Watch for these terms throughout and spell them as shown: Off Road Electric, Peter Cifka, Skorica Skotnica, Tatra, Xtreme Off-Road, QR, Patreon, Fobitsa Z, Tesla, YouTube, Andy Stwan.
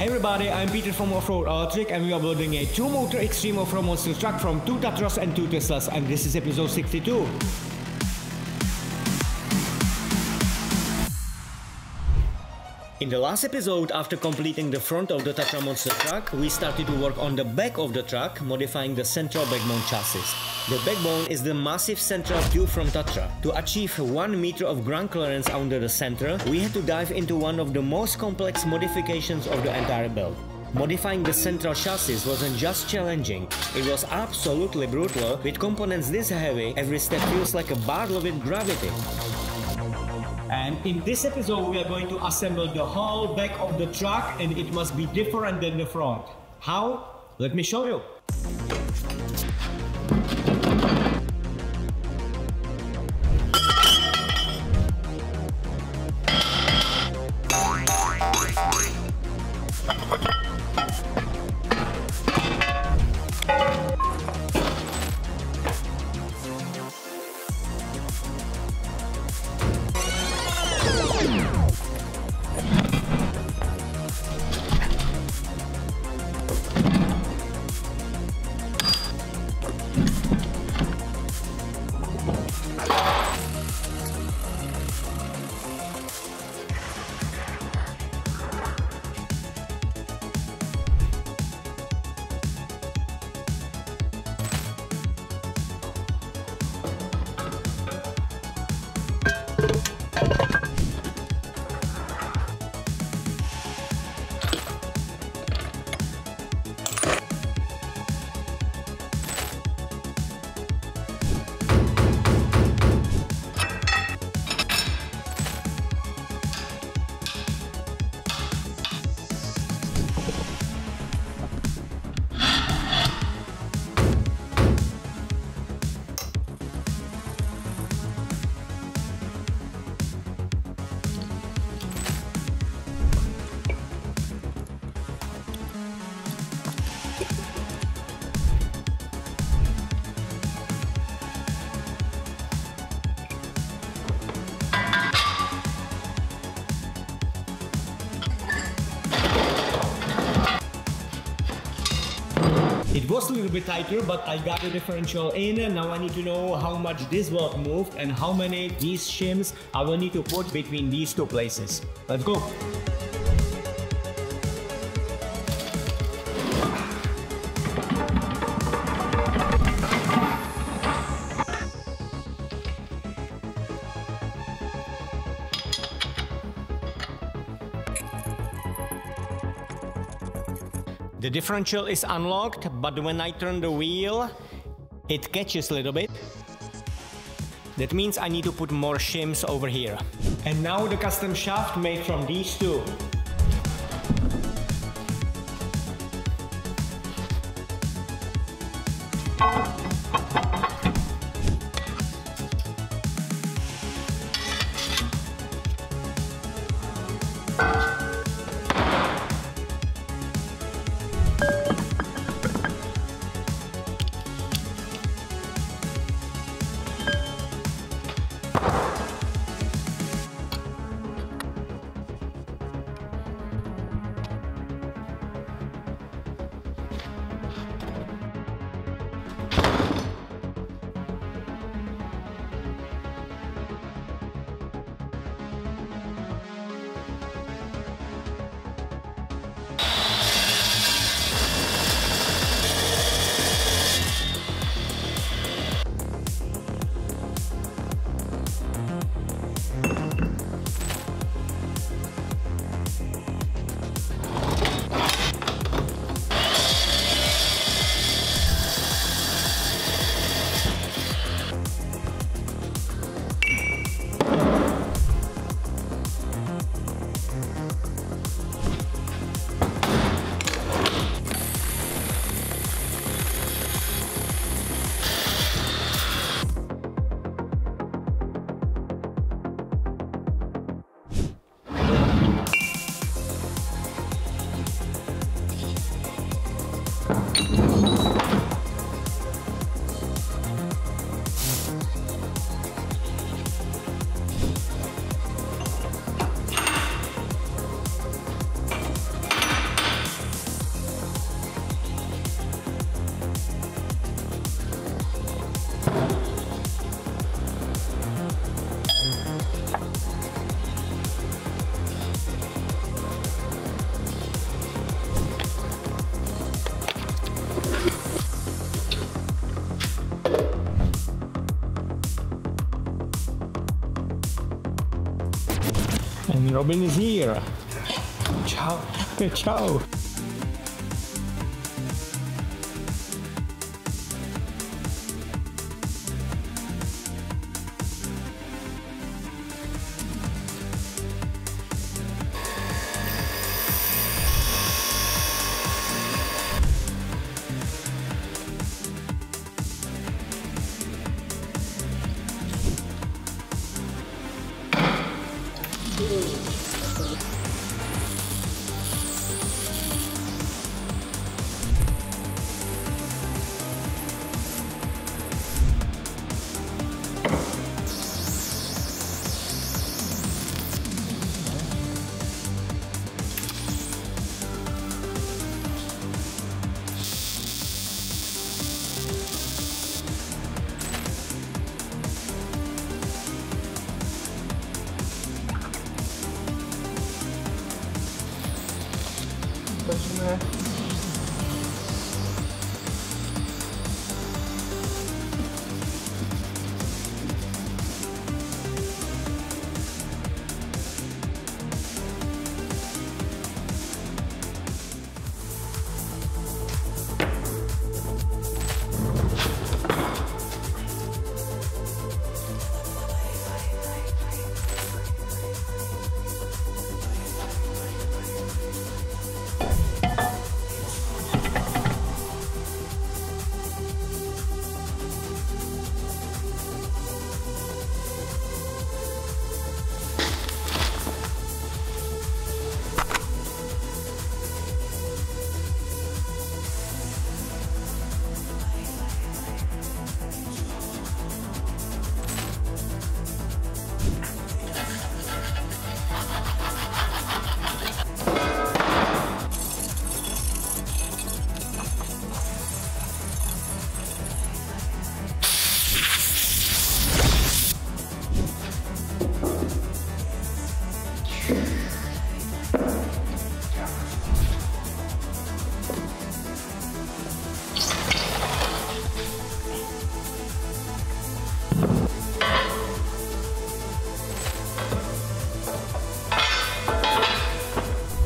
Hey everybody, I'm Peter from Off-Road Electric and we are building a 2-motor Xtreme Off-Road monster truck from 2 Tatras and 2 Teslas, and this is episode 62. In the last episode, after completing the front of the Tatra monster truck, we started to work on the back of the truck, modifying the central backbone chassis. The backbone is the massive central tube from Tatra. To achieve 1 meter of ground clearance under the center, we had to dive into one of the most complex modifications of the entire build. Modifying the central chassis wasn't just challenging, it was absolutely brutal. With components this heavy, every step feels like a battle with gravity. And in this episode, we are going to assemble the whole back of the truck, and it must be different than the front. How? Let me show you. It was a little bit tighter, but I got the differential in, and now I need to know how much this bolt moved and how many these shims I will need to put between these two places. Let's go! The differential is unlocked, but when I turn the wheel, it catches a little bit. That means I need to put more shims over here. And now the custom shaft made from these two. Robin is here. Ciao. Ciao.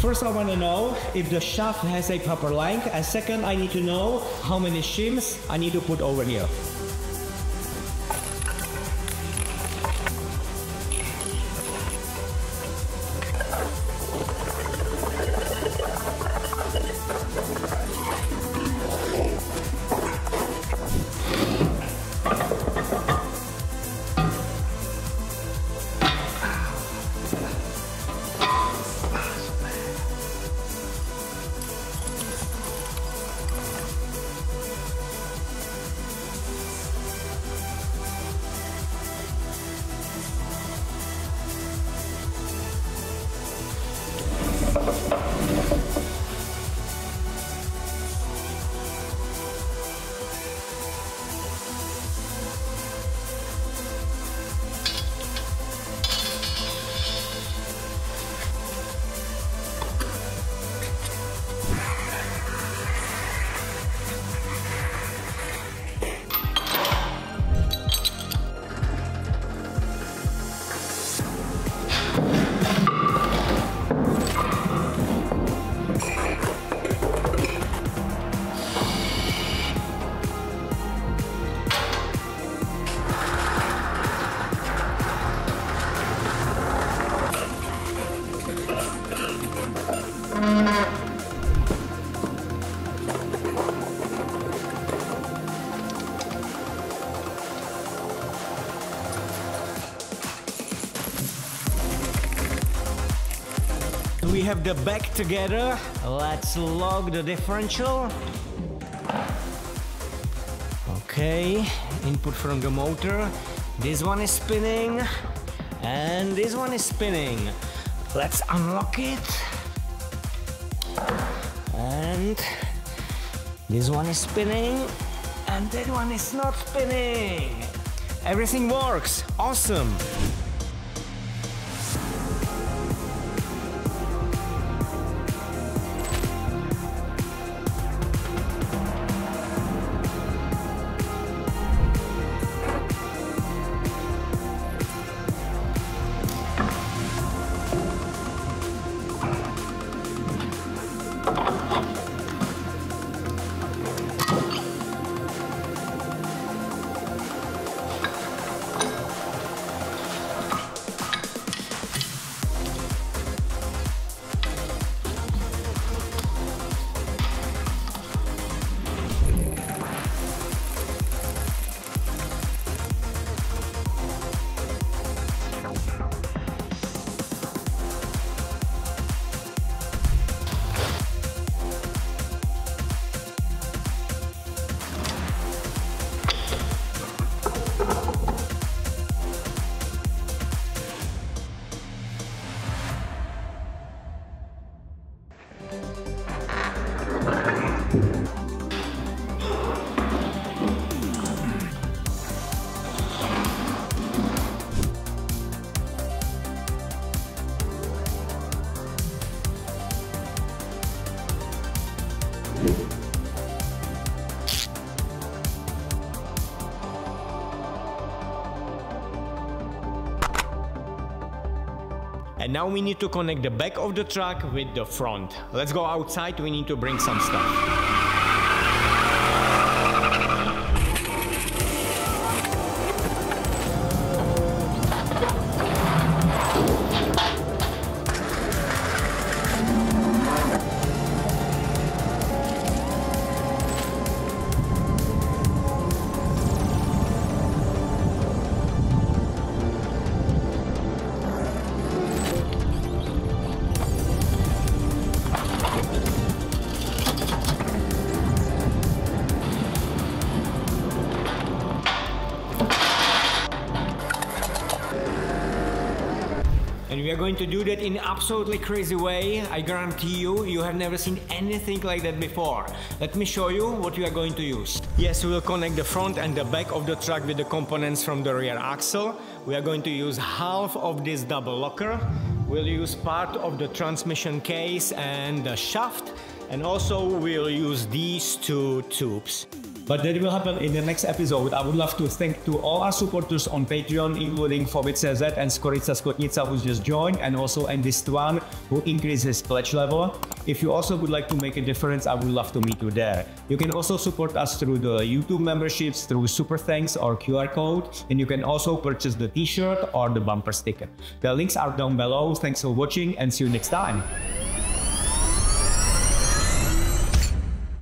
First, I want to know if the shaft has a proper length, and second, I need to know how many shims I need to put over here. We have the back together. Let's log the differential. Okay, input from the motor. This one is spinning and this one is spinning. Let's unlock it. And this one is spinning and that one is not spinning. Everything works. Awesome. And now we need to connect the back of the truck with the front. Let's go outside, we need to bring some stuff. And we are going to do that in absolutely crazy way. I guarantee you, you have never seen anything like that before. Let me show you what we are going to use. Yes, we will connect the front and the back of the truck with the components from the rear axle. We are going to use half of this double locker. We'll use part of the transmission case and the shaft. And also we'll use these two tubes. But that will happen in the next episode. I would love to thank to all our supporters on Patreon, including Fobitsa Z and Skorica Skotnica, who just joined, and also Andy Stwan, who increased his pledge level. If you also would like to make a difference, I would love to meet you there. You can also support us through the YouTube memberships, through Super Thanks or QR code, and you can also purchase the t-shirt or the bumper sticker. The links are down below. Thanks for watching and see you next time.